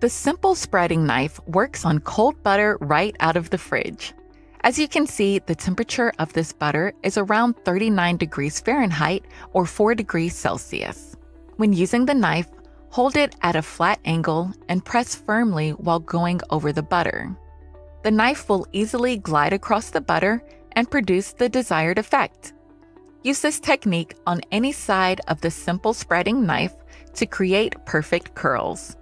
The simple spreading knife works on cold butter right out of the fridge. As you can see, the temperature of this butter is around 39 degrees Fahrenheit or 4 degrees Celsius. When using the knife, hold it at a flat angle and press firmly while going over the butter. The knife will easily glide across the butter and produce the desired effect. Use this technique on any side of the simple spreading knife to create perfect curls.